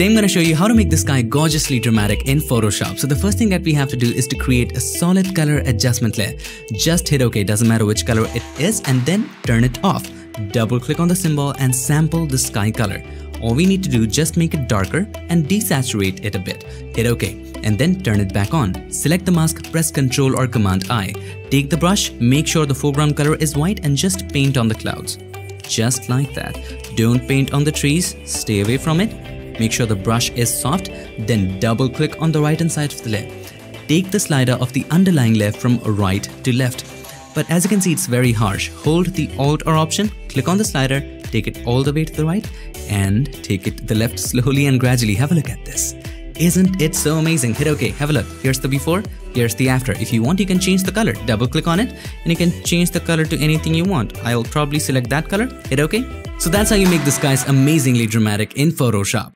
Today I'm going to show you how to make the sky gorgeously dramatic in Photoshop. So the first thing that we have to do is to create a solid color adjustment layer. Just hit OK, doesn't matter which color it is, and then turn it off. Double click on the symbol and sample the sky color. All we need to do is just make it darker and desaturate it a bit. Hit OK and then turn it back on. Select the mask, press Ctrl or Command I. Take the brush, make sure the foreground color is white and just paint on the clouds. Just like that. Don't paint on the trees, stay away from it. Make sure the brush is soft, then double click on the right hand side of the layer. Take the slider of the underlying layer from right to left. But as you can see, it's very harsh. Hold the Alt or Option, click on the slider, take it all the way to the right and take it to the left slowly and gradually. Have a look at this. Isn't it so amazing? Hit OK, have a look. Here's the before, here's the after. If you want, you can change the color. Double click on it and you can change the color to anything you want. I'll probably select that color. Hit OK. So that's how you make the skies amazingly dramatic in Photoshop.